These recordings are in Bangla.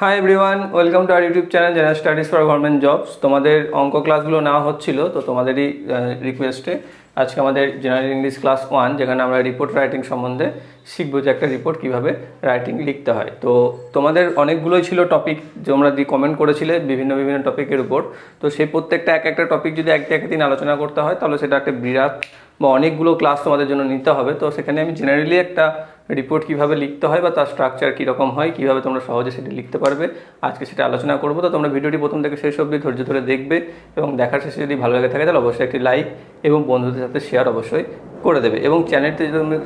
High everyone, welcome to our YouTube channel General Studies for government jobs. তোমাদের অঙ্ক ক্লাসগুলো নেওয়া হচ্ছিল, তো তোমাদেরই রিকোয়েস্টে আজকে আমাদের জেনারেল ইংলিশ ক্লাস 1, যেখানে আমরা রিপোর্ট রাইটিং সম্বন্ধে শিখবো যে একটা রিপোর্ট কীভাবে রাইটিং লিখতে হয়। তো তোমাদের অনেকগুলোই ছিল টপিক, তোমরা যে কমেন্ট করেছিলে বিভিন্ন টপিকের উপর। তো সেই প্রত্যেকটা একটা টপিক যদি একদিন আলোচনা করতে হয়, তাহলে সেটা একটা বিরাট বা অনেকগুলো ক্লাস তোমাদের জন্য নিতে হবে। তো সেখানে আমি জেনারেলি একটা রিপোর্ট কীভাবে লিখতে হয় বা তার স্ট্রাকচার কীরকম হয়, কীভাবে তোমরা সহজে সেটি লিখতে পারবে, আজকে সেটা আলোচনা করবো। তো তোমরা ভিডিওটি প্রথম থেকে শেষ অবধি ধৈর্য ধরে দেখবে এবং দেখার শেষে যদি ভালো লাগে থাকে তাহলে অবশ্যই একটি লাইক এবং বন্ধুদের সাথে শেয়ার অবশ্যই করে দেবে। এবং চ্যানেলটি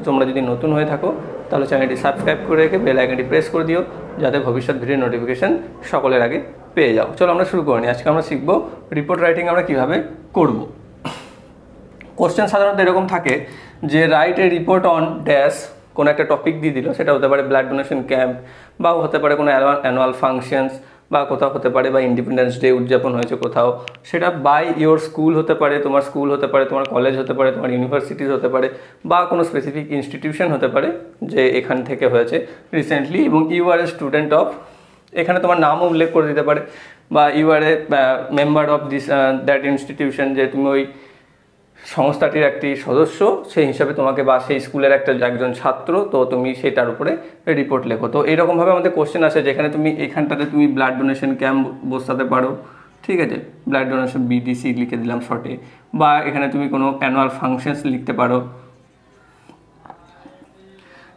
তোমরা যদি নতুন হয়ে থাকো তাহলে চ্যানেলটি সাবস্ক্রাইব করে রেখে বেল আইকনটি প্রেস করে দিও, যাতে ভবিষ্যৎ ভিডিওর নোটিফিকেশান সকলের আগে পেয়ে যাও। চলো আমরা শুরু করে নিই। আজকে আমরা শিখবো রিপোর্ট রাইটিং আমরা কীভাবে করবো। কোশ্চেন সাধারণত এরকম থাকে যে write a report on dash, কোনো একটা টপিক দিয়ে দিল, সেটা হতে পারে ব্লাড ডোনেশন ক্যাম্প, বা হতে পারে কোনো অ্যানুয়াল ফাংশনস, বা কোথাও হতে পারে বা ইন্ডিপেন্ডেন্স ডে উদযাপন হয়েছে কোথাও, সেটা বাই ইয়োর স্কুল হতে পারে, তোমার স্কুল হতে পারে, তোমার কলেজ হতে পারে, তোমার ইউনিভার্সিটিজ হতে পারে, বা কোনো স্পেসিফিক ইনস্টিটিউশন হতে পারে যে এখান থেকে হয়েছে রিসেন্টলি, এবং you are a student of, এখানে তোমার নামও উল্লেখ করে দিতে পারে, বা you are a member of that institution, যে তুমি ওই সংস্থাটির একটি সদস্য, সেই হিসাবে তোমাকে, বা সেই স্কুলের একজন ছাত্র, তো তুমি সেটার উপরে রিপোর্ট লেখো। তো এরকমভাবে আমাদের কোশ্চেন আসে, যেখানে তুমি এখানটাতে তুমি ব্লাড ডোনেশন ক্যাম্প বসাতে পারো, ঠিক আছে, ব্লাড ডোনেশন BDC লিখে দিলাম শর্টে, বা এখানে তুমি কোনো অ্যানুয়াল ফাংশনস লিখতে পারো,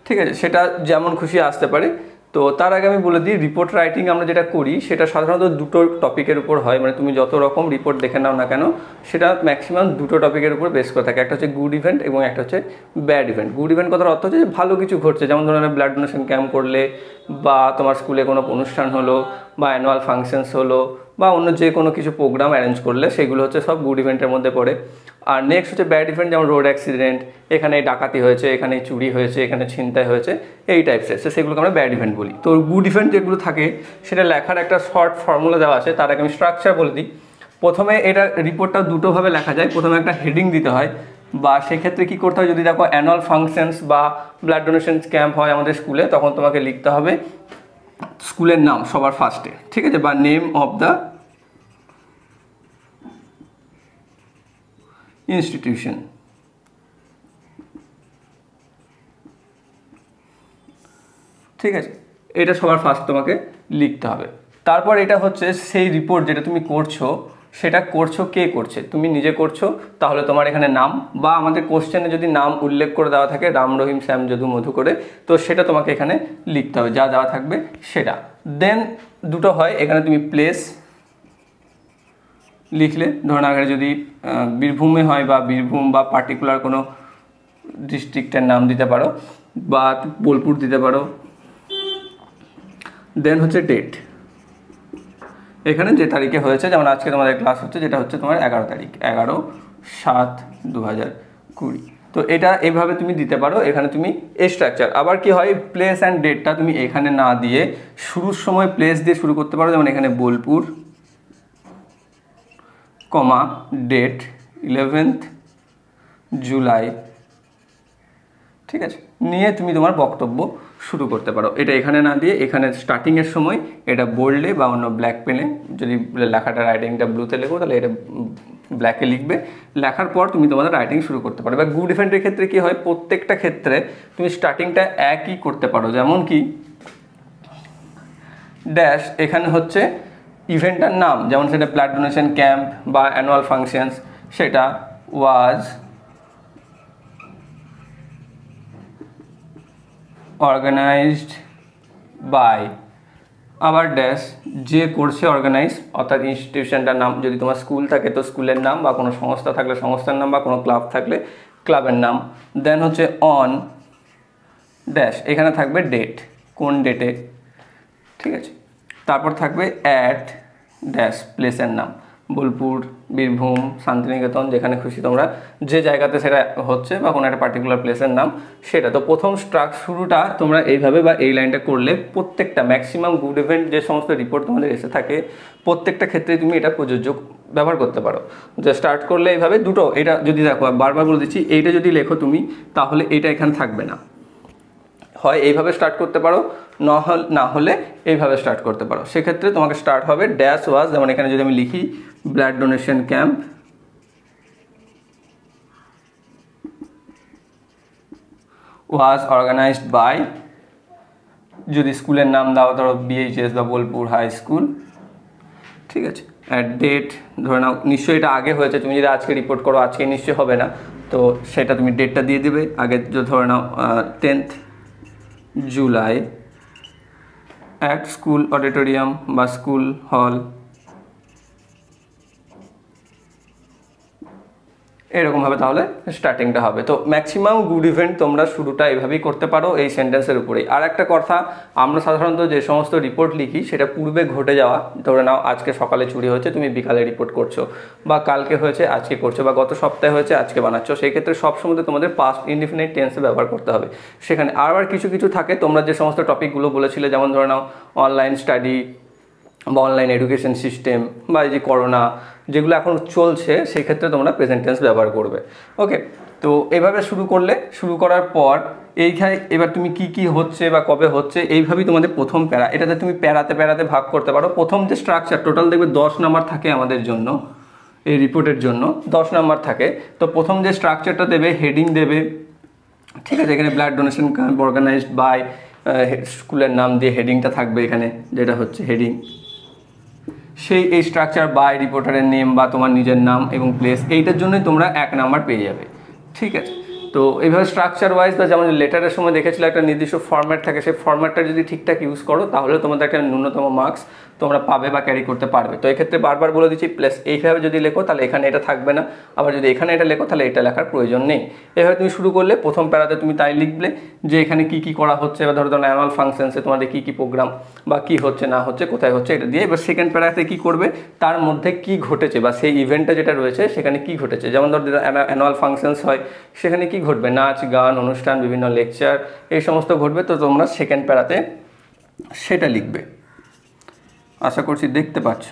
ঠিক আছে, সেটা যেমন খুশি আসতে পারে। তো তার আগে আমি বলে দিই, রিপোর্ট রাইটিং আমরা যেটা করি সেটা সাধারণত দুটো টপিকের উপর হয়, মানে তুমি যত রকম রিপোর্ট দেখে নাও না কেন সেটা ম্যাক্সিমাম দুটো টপিকের উপর বেস করে থাকে। একটা হচ্ছে গুড ইভেন্ট এবং একটা হচ্ছে ব্যাড ইভেন্ট। গুড ইভেন্ট কথার অর্থ হচ্ছে যে ভালো কিছু ঘটছে, যেমন ধরো ব্লাড ডোনেশন ক্যাম্প করলে, বা তোমার স্কুলে কোনো অনুষ্ঠান হলো, বা অ্যানুয়াল ফাংশনস হলো, বা অন্য যে কোনো কিছু প্রোগ্রাম অ্যারেঞ্জ করলে, সেগুলো হচ্ছে সব গুড ইভেন্টের মধ্যে পড়ে। আর নেক্সট হচ্ছে ব্যাড ইভেন্ট, যেমন রোড অ্যাক্সিডেন্ট, এখানে ডাকাতি হয়েছে, এখানে চুরি হয়েছে, এখানে ছিনতাই হয়েছে, এই টাইপসের, সেগুলোকে আমরা ব্যাড ইভেন্ট বলি। তো গুড ইভেন্ট যেগুলো থাকে সেটা লেখার একটা শর্ট ফর্মুলা দেওয়া আছে, তার আগে আমি স্ট্রাকচার বলে দিই। প্রথমে এটা রিপোর্টটা দুটোভাবে লেখা যায়, প্রথমে একটা হেডিং দিতে হয়, বা সেক্ষেত্রে কী করতে হয়, যদি দেখো অ্যানুয়াল ফাংশনস বা ব্লাড ডোনেশন ক্যাম্প হয় আমাদের স্কুলে, তখন তোমাকে লিখতে হবে স্কুলের নাম সবার ফার্স্টে, ঠিক আছে, বা নেম অফ দ্য ইনস্টিটিউশন। ঠিক আছে, এটা সবার ফার্স্ট তোমাকে লিখতে হবে। তারপর এটা হচ্ছে সেই রিপোর্ট যেটা তুমি করছো, সেটা করছো কে করছে, তুমি নিজে করছো, তাহলে তোমার এখানে নাম, বা আমাদের কোশ্চেনে যদি নাম উল্লেখ করে দেওয়া থাকে, রাম, রহিম, শ্যাম, যদু, মধু করে, তো সেটা তোমাকে এখানে লিখতে হবে, যা দেওয়া থাকবে সেটা। দেন দুটো হয়, এখানে তুমি প্লেস লিখলে, ধরুন আগে যদি বীরভূমে হয়, বা বীরভূম বা পার্টিকুলার কোনো ডিস্ট্রিক্টের নাম দিতে পারো, বা বোলপুর দিতে পারো। দেন হচ্ছে ডেট, এখানে যে তারিখে হয়েছে, যেমন আজকে তোমাদের ক্লাস হচ্ছে, যেটা হচ্ছে তোমার 11 তারিখ, 11/7/2020। তো এটা এভাবে তুমি দিতে পারো, এখানে তুমি এই স্ট্রাকচার। আবার কি হয়, প্লেস অ্যান্ড ডেটটা তুমি এখানে না দিয়ে শুরুর সময় প্লেস দিয়ে শুরু করতে পারো, যেমন এখানে Bolpur, comma, date 11th July, ঠিক আছে, নিয়ে তুমি তোমার বক্তব্য শুরু করতে পারো। এটা এখানে না দিয়ে এখানে স্টার্টিংয়ের সময় এটা বোল্ডে বা অন্য ব্ল্যাক পেনে, যদি লেখাটা রাইটিংটা ব্লুতে লেখো তাহলে এটা ব্ল্যাকে লিখবে, লেখার পর তুমি তোমাদের রাইটিং শুরু করতে পারো। বা গুড ইভেন্টের ক্ষেত্রে কি হয়, প্রত্যেকটা ক্ষেত্রে তুমি স্টার্টিংটা একই করতে পারো, যেমন কি ড্যাশ, এখানে হচ্ছে ইভেন্টটার নাম, যেমন সেটা ব্লাড ডোনেশন ক্যাম্প বা অ্যানুয়াল ফাংশনস, সেটা ওয়াজ অর্গানাইজড বাই, আবার ড্যাশ, যে করছে অর্গানাইজ, অর্থাৎ ইনস্টিটিউশনটার নাম, যদি তোমার স্কুল থাকে তো স্কুলের নাম, বা কোনো সংস্থা থাকলে সংস্থার নাম, বা কোনো ক্লাব থাকলে ক্লাবের নাম। দেন হচ্ছে অন ড্যাশ, এখানে থাকবে ডেট, কোন ডেটে, ঠিক আছে, তারপর থাকবে অ্যাট ড্যাশ, প্লেসের নাম, বোলপুর, বীরভূম, শান্তিনিকেতন, যেখানে খুশি তোমরা, যে জায়গাতে সেটা হচ্ছে, বা কোনো একটা পার্টিকুলার প্লেসের নাম সেটা। তো প্রথম শুরুটা তোমরা এইভাবে বা এই লাইনটা করলে প্রত্যেকটা ম্যাক্সিমাম গুড ইভেন্ট যে সমস্ত রিপোর্ট তোমাদের এসে থাকে, প্রত্যেকটা ক্ষেত্রে তুমি এটা প্রযোজ্য ব্যবহার করতে পারো, যে স্টার্ট করলে এইভাবে দুটো। এটা যদি দেখো, বারবার বলে দিচ্ছি, এইটা যদি লেখো তুমি, তাহলে এটা এখানে থাকবে না, হয় এইভাবে স্টার্ট করতে পারো, না হলে এইভাবে স্টার্ট করতে পারো। সেক্ষেত্রে তোমাকে স্টার্ট হবে ড্যাশ ওয়াজ, যেমন এখানে যদি আমি লিখি blood donation camp, was organised by, যদি স্কুলের নাম দাও ধরো বিএইচএস বা বোলপুর হাই স্কুল, ঠিক আছে। অ্যাট ডেট ধরে নাও, নিশ্চয়ই এটা আগে হয়েছে, তুমি যদি আজকে রিপোর্ট করো আজকে নিশ্চয়ই হবে না, তো সেটা তুমি ডেটটা দিয়ে দেবে আগে, ধরে নাও 10th July at school auditorium বা স্কুল হল, এরকমভাবে তাহলে স্টার্টিংটা হবে। তো ম্যাক্সিমাম গুড ইভেন্ট তোমরা শুরুটা এভাবেই করতে পারো এই সেন্টেন্সের উপরেই। আর একটা কথা, আমরা সাধারণত যে সমস্ত রিপোর্ট লিখি সেটা পূর্বে ঘটে যাওয়া, ধরে নাও আজকে সকালে চুরি হয়েছে তুমি বিকালে রিপোর্ট করছো, বা কালকে হয়েছে আজকে করছো, বা গত সপ্তাহে হয়েছে আজকে বানাচ্ছ, সেই ক্ষেত্রে সবসময় তোমাদের পাস্ট ইনডিফিনিট টেন্সে ব্যবহার করতে হবে। সেখানে আবার কিছু কিছু থাকে, তোমরা যে সমস্ত টপিকগুলো বলেছিলে, যেমন ধরে নাও অনলাইন স্টাডি বা অনলাইন এডুকেশন সিস্টেম বা এই যে করোনা, যেগুলো এখন চলছে, সেক্ষেত্রে তোমরা প্রেজেন্ট টেন্স ব্যবহার করবে। ওকে, তো এভাবে শুরু করলে, শুরু করার পর এইখানে এবার তুমি কি কি হচ্ছে বা কবে হচ্ছে এইভাবেই তোমাদের প্রথম প্যারা, এটাতে তুমি প্যারাতে প্যারাতে ভাগ করতে পারো। প্রথম যে স্ট্রাকচার, টোটাল দেখবে 10 নাম্বার থাকে আমাদের জন্য, এই রিপোর্টের জন্য 10 নাম্বার থাকে। তো প্রথম যে স্ট্রাকচারটা দেবে, হেডিং দেবে, ঠিক আছে, এখানে blood donation camp organised by, স্কুলের নাম দিয়ে হেডিংটা থাকবে এখানে, যেটা হচ্ছে হেডিং। সেই এই স্ট্রাকচার বাই, রিপোর্টারের নেম বা তোমার নিজের নাম এবং প্লেস, এইটার জন্যই তোমরা 1 নাম্বার পেয়ে যাবে, ঠিক আছে। তো এইভাবে স্ট্রাকচার ওয়াইজ, বা যেমন লেটারের সময় দেখেছিল একটা নির্দিষ্ট ফরম্যাট থাকে, সেই ফরম্যাটটা যদি ঠিকঠাক ইউজ করো তাহলে তোমাদের একটা ন্যূনতম মার্কস তোমরা পাবে বা ক্যারি করতে পারবে। তো এক্ষেত্রে বারবার বলে দিচ্ছি, প্লাস এইভাবে যদি লেখো তাহলে এখানে এটা থাকবে না, আবার যদি এখানে এটা লেখো তাহলে এটা লেখার প্রয়োজন নেই। এভাবে তুমি শুরু করলে, প্রথম প্যারাতে তুমি তাই লিখলে যে এখানে কী কী করা হচ্ছে, বা ধরো অ্যানুয়াল ফাংশনসে তোমাদের কী কী প্রোগ্রাম বা কী হচ্ছে না হচ্ছে কোথায় হচ্ছে এটা দিয়ে। এবার সেকেন্ড প্যারাতে কী করবে, তার মধ্যে কী ঘটেছে বা সেই ইভেন্টটা যেটা রয়েছে সেখানে কী ঘটেছে, যেমন ধরো অ্যানুয়াল ফাংশনস হয় সেখানে কী ঘটবে, নাচ, গান, অনুষ্ঠান, বিভিন্ন লেকচার, এই সমস্ত ঘটবে। তো তোমরা সেকেন্ড প্যারাতে সেটা লিখবে, আশা করছি দেখতে পাচ্ছ,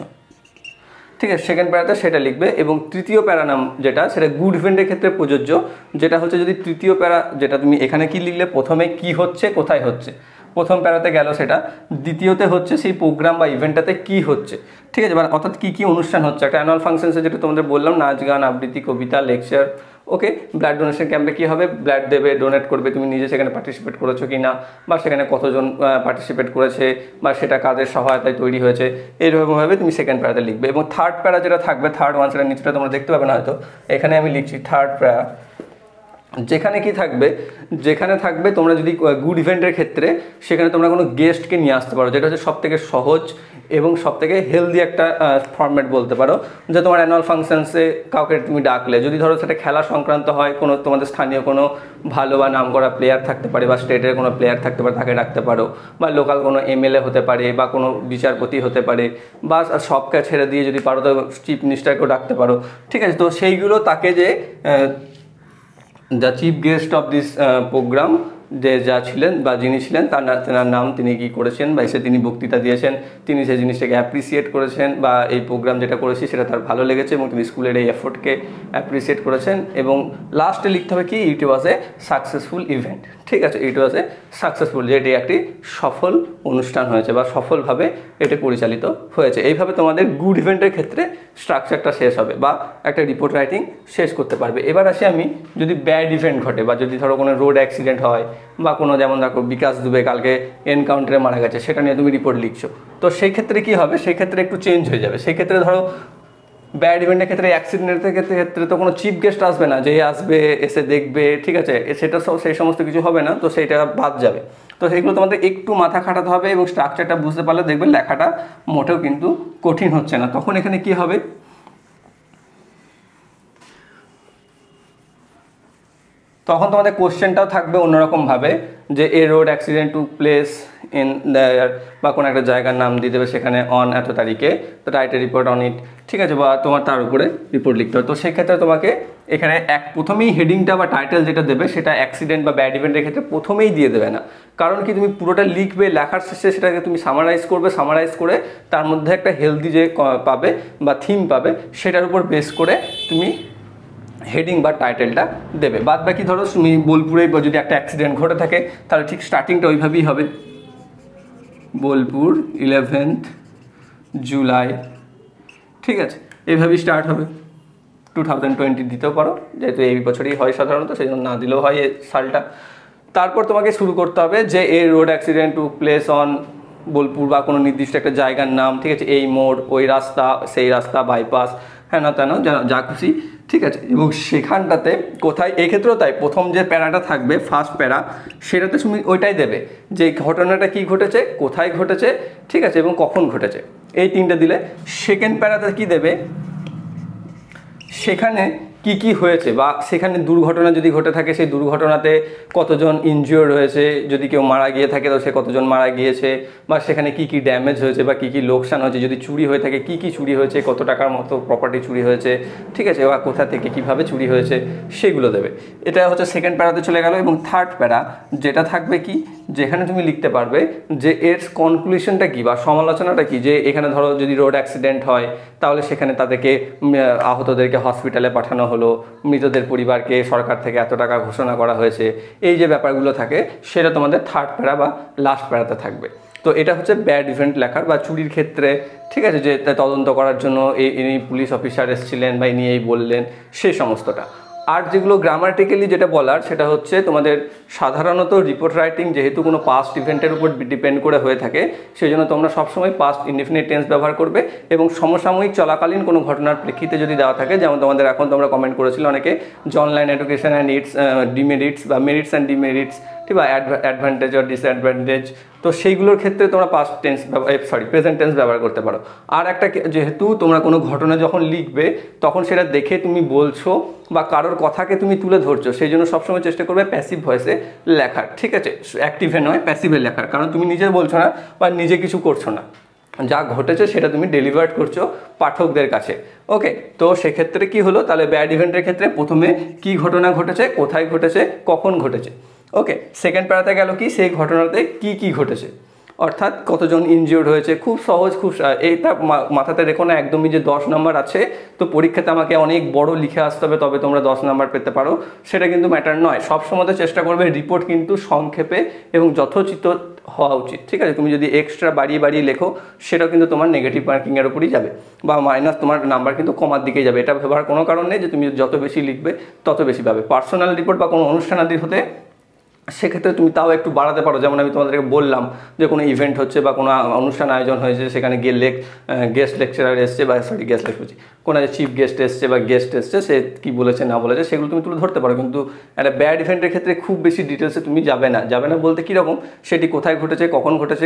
ঠিক আছে। সেকেন্ড প্যারাতে সেটা লিখবে, এবং তৃতীয় প্যারা নাম যেটা, সেটা গুড ইভেন্টের ক্ষেত্রে প্রযোজ্য, যেটা হচ্ছে যদি তৃতীয় প্যারা, যেটা তুমি এখানে কি লিখলে, প্রথমে কি হচ্ছে কোথায় হচ্ছে, প্রথম প্যারাতে গেল সেটা, দ্বিতীয়তে হচ্ছে সেই প্রোগ্রাম বা ইভেন্টটাতে কি হচ্ছে, ঠিক আছে, মানে অর্থাৎ কী কী অনুষ্ঠান হচ্ছে। একটা অ্যানুয়াল ফাংশনসে যেটা তোমাদের বললাম, নাচ, গান, আবৃত্তি, কবিতা, লেকচার, ওকে। ব্লাড ডোনেশন ক্যাম্পে কী হবে, ব্লাড দেবে, ডোনেট করবে, তুমি নিজে সেখানে পার্টিসিপেট করেছো কি না, বা সেখানে কতজন পার্টিসিপেট করেছে, বা সেটা কাদের সহায়তায় তৈরি হয়েছে, এইরকমভাবে তুমি সেকেন্ড প্যারাতে লিখবে। এবং থার্ড প্যারা যেটা থাকবে, থার্ড ওয়ান, সেটা নিচটা তোমরা দেখতে পাবে না হয়তো, এখানে আমি লিখছি থার্ড প্যারা, যেখানে কি থাকবে, যেখানে থাকবে তোমরা যদি গুড ইভেন্টের ক্ষেত্রে সেখানে তোমরা কোনো গেস্টকে নিয়ে আসতে পারো, যেটা হচ্ছে সবথেকে সহজ এবং সবথেকে হেলদি একটা ফরম্যাট বলতে পারো। যে তোমার অ্যানুয়াল ফাংশনসে কাউকে তুমি ডাকলে, যদি ধরো সেটা খেলা সংক্রান্ত হয়, কোনো তোমাদের স্থানীয় কোনো ভালো বা নাম করা প্লেয়ার থাকতে পারে, বা স্টেটের কোনো প্লেয়ার থাকতে পারে, তাকে ডাকতে পারো, বা লোকাল কোনো এমএলএ হতে পারে, বা কোনো বিচারপতি হতে পারে, বা সবকে ছেড়ে দিয়ে যদি পারো তো চিফ মিনিস্টারকেও ডাকতে পারো, ঠিক আছে। তো সেইগুলো তাকে যে the chief guest of this programme, যে যা ছিলেন বা যিনি ছিলেন তার নাম, তিনি কী করেছেন, বা এসে তিনি বক্তৃতা দিয়েছেন, তিনি সেই জিনিসটাকে অ্যাপ্রিসিয়েট করেছেন, বা এই প্রোগ্রাম যেটা করেছি সেটা তার ভালো লেগেছে এবং তিনি স্কুলের এই এফোর্টকে অ্যাপ্রিসিয়েট করেছেন। এবং লাস্টে লিখতে হবে কি, ইট ওয়াজ এ সাকসেসফুল ইভেন্ট, ঠিক আছে, ইট ওয়াজ এ সাকসেসফুল, যে এটি একটি সফল অনুষ্ঠান হয়েছে বা সফলভাবে এটি পরিচালিত হয়েছে। এইভাবে তোমাদের গুড ইভেন্টের ক্ষেত্রে স্ট্রাকচারটা শেষ হবে বা একটা রিপোর্ট রাইটিং শেষ করতে পারবে। এবার আসি আমি, যদি ব্যাড ইভেন্ট ঘটে, বা যদি ধরো কোনো রোড অ্যাক্সিডেন্ট হয়, বা কোনো, যেমন দেখো বিকাশ দুবে কালকে এনকাউন্টারে মারা গেছে, সেটা নিয়ে তুমি রিপোর্ট লিখছো, তো সেই ক্ষেত্রে কী হবে, সেই ক্ষেত্রে একটু চেঞ্জ হয়ে যাবে। সেই ক্ষেত্রে ধরো ব্যাড ইভেন্টের ক্ষেত্রে, অ্যাক্সিডেন্টের ক্ষেত্রে তো কোনো চিফ গেস্ট আসবে না, যে আসবে এসে দেখবে, ঠিক আছে, সেটা সেই সমস্ত কিছু হবে না, তো সেইটা বাদ যাবে। তো সেইগুলো তোমাদের একটু মাথা খাটাতে হবে, এবং স্ট্রাকচারটা বুঝতে পারলে দেখবে লেখাটা মোটেও কিন্তু কঠিন হচ্ছে না। তখন এখানে কী হবে, তখন তোমাদের কোশ্চেনটাও থাকবে অন্যরকমভাবে, যে a road accident took place in there, বা কোনো একটা জায়গার নাম দিয়ে দেবে সেখানে, অন এত তারিখে, তো write a report on it, ঠিক আছে, বা তোমার তার উপরে রিপোর্ট লিখতে হবে। তো সেক্ষেত্রে তোমাকে এখানে প্রথমেই হেডিংটা বা টাইটেল যেটা দেবে সেটা অ্যাক্সিডেন্ট বা ব্যাড ইভেন্টের ক্ষেত্রে প্রথমেই দিয়ে দেবে না, কারণ কি, তুমি পুরোটা লিখবে, লেখার শেষে সেটাকে তুমি সামারাইজ করবে, সামারাইজ করে তার মধ্যে একটা হেলদি যে পাবে বা থিম পাবে, সেটার উপর বেস করে তুমি হেডিং বা টাইটেলটা দেবে। বাদ বাকি ধরো তুমি বোলপুরে যদি একটা অ্যাক্সিডেন্ট ঘটে থাকে তাহলে ঠিক স্টার্টিংটা ওইভাবেই হবে, বোলপুর 11th July, ঠিক আছে, এইভাবেই স্টার্ট হবে। 2020 দিতেও পারো, যেহেতু এই বছরই হয় সাধারণত, সেই জন্য না দিলেও হয় এই সালটা। তারপর তোমাকে শুরু করতে হবে যে এই road accident took place on Bolpur, বা কোনো নির্দিষ্ট একটা জায়গার নাম, ঠিক আছে, এই মোড়, ওই রাস্তা, সেই রাস্তা, বাইপাস, হ্যাঁ না তেন যা খুশি, ঠিক আছে। এবং সেখানটাতে কোথায়, এক্ষেত্রেও তাই, প্রথম যে প্যারাটা থাকবে, ফার্স্ট প্যারা, সেটাতে তুমি ওইটাই দেবে যে ঘটনাটা কি ঘটেছে, কোথায় ঘটেছে, ঠিক আছে, এবং কখন ঘটেছে, এই তিনটা দিলে। সেকেন্ড প্যারাতে কি দেবে, সেখানে কি কি হয়েছে, বা সেখানে দুর্ঘটনা যদি ঘটে থাকে, সেই দুর্ঘটনাতে কতজন ইনজিওর্ড হয়েছে, যদি কেউ মারা গিয়ে থাকে তো সে কতজন মারা গিয়েছে, বা সেখানে কি কি ড্যামেজ হয়েছে বা কি কি লোকসান হয়েছে, যদি চুরি হয়ে থাকে কি কি চুরি হয়েছে, কত টাকার মতো প্রপার্টি চুরি হয়েছে, ঠিক আছে, বা কোথা থেকে কিভাবে চুরি হয়েছে, সেগুলো দেবে। এটা হচ্ছে সেকেন্ড প্যারাতে চলে গেল। এবং থার্ড প্যারা যেটা থাকবে কি, যেখানে তুমি লিখতে পারবে যে এর কনক্লুশনটা কী বা সমালোচনাটা কী, যে এখানে ধরো যদি রোড অ্যাক্সিডেন্ট হয় তাহলে সেখানে তাদেরকে, আহতদেরকে হসপিটালে পাঠানো হলো, মৃতদের পরিবারকে সরকার থেকে এত টাকা ঘোষণা করা হয়েছে, এই যে ব্যাপারগুলো থাকে সেটা তোমাদের থার্ড প্যারা বা লাস্ট প্যারাতে থাকবে। তো এটা হচ্ছে ব্যাড ইভেন্ট লেখার বা চুরির ক্ষেত্রে, ঠিক আছে, যে তদন্ত করার জন্য ইনি পুলিশ অফিসার এসেছিলেন বা ইনি এই বললেন, সেই সমস্তটা। আর যেগুলো গ্রামাটিক্যালি যেটা বলার সেটা হচ্ছে তোমাদের সাধারণত রিপোর্ট রাইটিং যেহেতু কোনো পাস্ট ইভেন্টের উপর ডিপেন্ড করে হয়ে থাকে, সেই জন্য তোমরা সবসময় পাস্ট ইনডিফিনিট টেন্স ব্যবহার করবে, এবং সমসাময়িক চলাকালীন কোনো ঘটনার প্রেক্ষিতে যদি দেওয়া থাকে, যেমন তোমাদের এখন তোমরা কমেন্ট করেছিল অনেকে যে online education and its demerits বা মেরিটস অ্যান্ড ডিমেরিটস, বা অ্যাডভান্টেজ আর ডিসঅ্যাডভান্টেজ, তো সেইগুলোর ক্ষেত্রে তোমরা পাস্ট টেন্স প্রেজেন্ট টেন্স ব্যবহার করতে পারো। আর একটা, যেহেতু তোমরা কোনো ঘটনা যখন লিখবে তখন সেটা দেখে তুমি বলছো বা কারোর কথাকে তুমি তুলে ধরছো, সেই জন্য সবসময় চেষ্টা করবে প্যাসিভ ভয়েসে লেখার, ঠিক আছে, অ্যাক্টিভে নয়, প্যাসিভে লেখার, কারণ তুমি নিজে বলছো না বা নিজে কিছু করছো না, যা ঘটেছে সেটা তুমি ডেলিভার্ড করছো পাঠকদের কাছে। ওকে, তো সেক্ষেত্রে কি হলো, তাহলে ব্যাড ইভেন্টের ক্ষেত্রে প্রথমে কি ঘটনা ঘটেছে, কোথায় ঘটেছে, কখন ঘটেছে। ওকে, সেকেন্ড প্যারাতে গেল কি, সেই ঘটনাতে কি কি ঘটেছে, অর্থাৎ কতজন ইনজিওর্ড হয়েছে। খুব সহজ, খুব এইটা মাথাতে রেখো না একদমই যে 10 নম্বর আছে তো পরীক্ষাতে আমাকে অনেক বড় লিখে আসতে হবে তবে তোমরা 10 নম্বর পেতে পারো, সেটা কিন্তু ম্যাটার নয়। সবসময় চেষ্টা করবে রিপোর্ট কিন্তু সংক্ষেপে এবং যথোচিত হওয়া উচিত, ঠিক আছে। তুমি যদি এক্সট্রা বাড়িয়ে বাড়িয়ে লেখো সেটা কিন্তু তোমার নেগেটিভ মার্কিংয়ের উপরই যাবে, বা মাইনাস, তোমার নাম্বার কিন্তু কমার দিকে যাবে। এটা ভাবার কোনো কারণ নেই যে তুমি যত বেশি লিখবে তত বেশি পাবে। পার্সোনাল রিপোর্ট বা কোনো অনুষ্ঠানাদি হতে সেক্ষেত্রে তুমি তাও একটু বাড়াতে পারো, যেমন আমি তোমাদেরকে বললাম যে কোনো ইভেন্ট হচ্ছে বা কোনো অনুষ্ঠান আয়োজন হয়েছে, সেখানে গিয়ে গেস্ট লেকচারার এসছে, বা সরি গেস্ট লেকচার, কোনো চিফ গেস্ট এসছে বা গেস্ট এসছে, সে কী বলেছে না বলেছে সেগুলো তুমি তুলে ধরতে পারো। কিন্তু একটা ব্যাড ইভেন্টের ক্ষেত্রে খুব বেশি ডিটেলসে তুমি যাবে না। যাবে না বলতে কীরকম, সেটি কোথায় ঘটেছে, কখন ঘটেছে,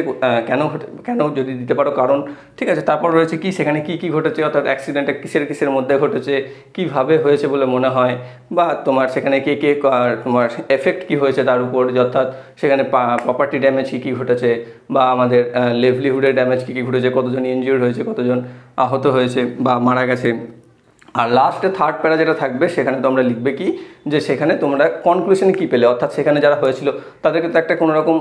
কেন যদি দিতে পারো কারণ, ঠিক আছে। তারপর রয়েছে কি, সেখানে কি কি ঘটেছে, অর্থাৎ অ্যাক্সিডেন্টটা কিসের কিসের মধ্যে ঘটেছে, কীভাবে হয়েছে বলে মনে হয়, বা তোমার সেখানে কে কে, তোমার এফেক্ট কী হয়েছে তার উপর, অর্থাৎ সেখানে প্রপার্টি ড্যামেজ কী কী ঘটেছে, বা আমাদের লাইভলিহুডের ড্যামেজ কী কী ঘটেছে, কতজন ইনজিওর্ড হয়েছে, কতজন আহত হয়েছে বা মারা গেছে। আর লাস্টে থার্ড প্যারা যেটা থাকবে সেখানে তোমরা লিখবে কি, যে সেখানে তোমরা কনক্লুশনে কী পেলে, অর্থাৎ সেখানে যারা হয়েছিল তাদেরকে তো একটা কোনোরকম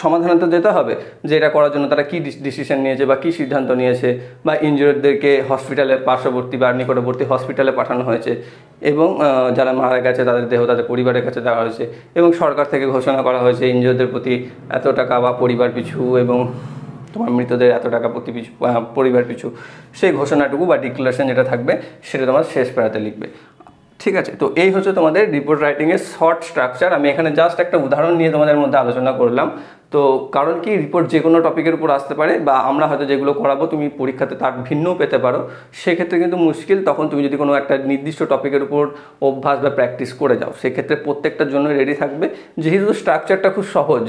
সমাধানে তো যেতে হবে, যে এটা করার জন্য তারা কী ডিসিশন নিয়েছে বা কী সিদ্ধান্ত নিয়েছে, বা ইনজিওর্ডদেরকে হসপিটালের পার্শ্ববর্তী বা নিকটবর্তী হসপিটালে পাঠানো হয়েছে, এবং যারা মারা গেছে তাদের দেহ তাদের পরিবারের কাছে দেওয়া হয়েছে, এবং সরকার থেকে ঘোষণা করা হয়েছে ইনজিওর্ডদের প্রতি এত টাকা বা পরিবার পিছু, এবং তোমার মৃতদের এত টাকা প্রতি পিছু, পরিবার পিছু, সেই ঘোষণাটুকু বা ডিক্লারেশন যেটা থাকবে সেটা তোমার শেষ প্যারাতে লিখবে, ঠিক আছে। তো এই হচ্ছে তোমাদের রিপোর্ট রাইটিংয়ের শর্ট স্ট্রাকচার। আমি এখানে জাস্ট একটা উদাহরণ নিয়ে তোমাদের মধ্যে আলোচনা করলাম, তো কারণ কি রিপোর্ট যে কোনো টপিকের উপর আসতে পারে, বা আমরা হয়তো যেগুলো করাবো তুমি পরীক্ষাতে তার ভিন্নও পেতে পারো, সেক্ষেত্রে কিন্তু মুশকিল। তখন তুমি যদি কোনো একটা নির্দিষ্ট টপিকের উপর অভ্যাস বা প্র্যাকটিস করে যাও সেক্ষেত্রে প্রত্যেকটার জন্য রেডি থাকবে। যেহেতু স্ট্রাকচারটা খুব সহজ,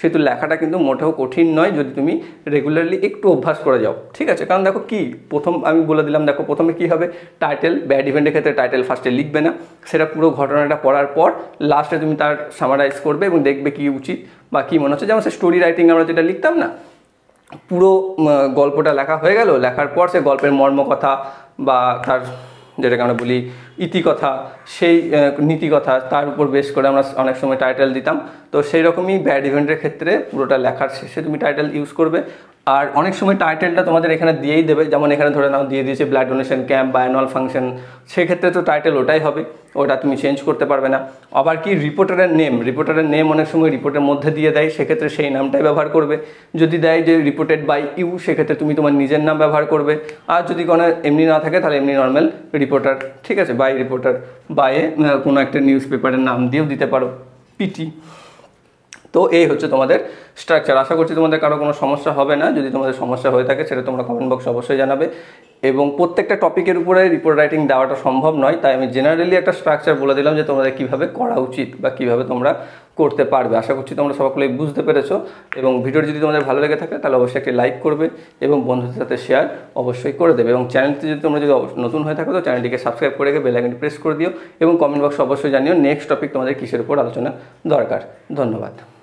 সেহেতু লেখাটা কিন্তু মোটেও কঠিন নয় যদি তুমি রেগুলারলি একটু অভ্যাস করে যাও, ঠিক আছে। কারণ দেখো কি, প্রথম আমি বলে দিলাম, দেখো প্রথমে কী হবে, টাইটেল, ব্যাড ইভেন্টের ক্ষেত্রে টাইটেল ফার্স্টে লিখবে না, সেটা পুরো ঘটনাটা পড়ার পর লাস্টে তুমি তার সামারাইজ করবে এবং দেখবে কি উচিত বা কি মনে হচ্ছে। যেমন সে স্টোরি রাইটিং আমরা যেটা লিখতাম না, পুরো গল্পটা লেখা হয়ে গেল, লেখার পর সে গল্পের মর্মকথা বা তার যেটাকে আমরা বলি ইতিকথা, সেই নীতিকথা, তার উপর বেস করে আমরা অনেক সময় টাইটেল দিতাম। তো সেই রকমই ব্যাড ইভেন্টের ক্ষেত্রে পুরোটা লেখার শেষে তুমি টাইটেল ইউজ করবে। আর অনেক সময় টাইটেলটা তোমাদের এখানে দিয়েই দেবে, যেমন এখানে ধরে নাও দিয়ে দিয়েছে ব্লাড ডোনেশন ক্যাম্প বা অ্যানুয়াল ফাংশন, সেক্ষেত্রে তো টাইটেল ওটাই হবে, ওটা তুমি চেঞ্জ করতে পারবে না। আবার কি রিপোর্টারের নেম, অনেক সময় রিপোর্টের মধ্যে দিয়ে দেয়, সেক্ষেত্রে সেই নামটাই ব্যবহার করবে। যদি দেয় যে রিপোর্টেড বাই ইউ, সেক্ষেত্রে তুমি তোমার নিজের নাম ব্যবহার করবে। আর যদি কোনো এমনি না থাকে তাহলে এমনি নর্মাল রিপোর্টার, ঠিক আছে, বাই রিপোর্টার, বাইয়ে কোনো একটা নিউজ পেপারের নাম দিয়েও দিতে পারো, পিটি। তো এই হচ্ছে তোমাদের স্ট্রাকচার। আশা করছি তোমাদের কারো কোনো সমস্যা হবে না। যদি তোমাদের সমস্যা হয়ে থাকে সেটা তোমরা কমেন্ট বক্সে অবশ্যই জানাবে। এবং প্রত্যেকটা টপিকের উপরে রিপোর্ট রাইটিং দেওয়াটা সম্ভব নয়, তাই আমি জেনারেলি একটা স্ট্রাকচার বলে দিলাম যে তোমাদের কীভাবে করা উচিত বা কীভাবে তোমরা করতে পারবে। আশা করছি তোমরা সকলেই বুঝতে পেরেছো। এবং ভিডিওটি যদি তোমাদের ভালো লেগে থাকে তাহলে অবশ্যই একটা লাইক করবে এবং বন্ধুদের সাথে শেয়ার অবশ্যই করে দেবে। এবং চ্যানেলটি যদি তোমরা নতুন হয়ে থাকো তো চ্যানেলটিকে সাবস্ক্রাইব করে বেল আইকনটি প্রেস করে দিও এবং কমেন্ট বক্সে অবশ্যই জানিও নেক্সট টপিক তোমাদের কিসের উপর আলোচনা দরকার। ধন্যবাদ।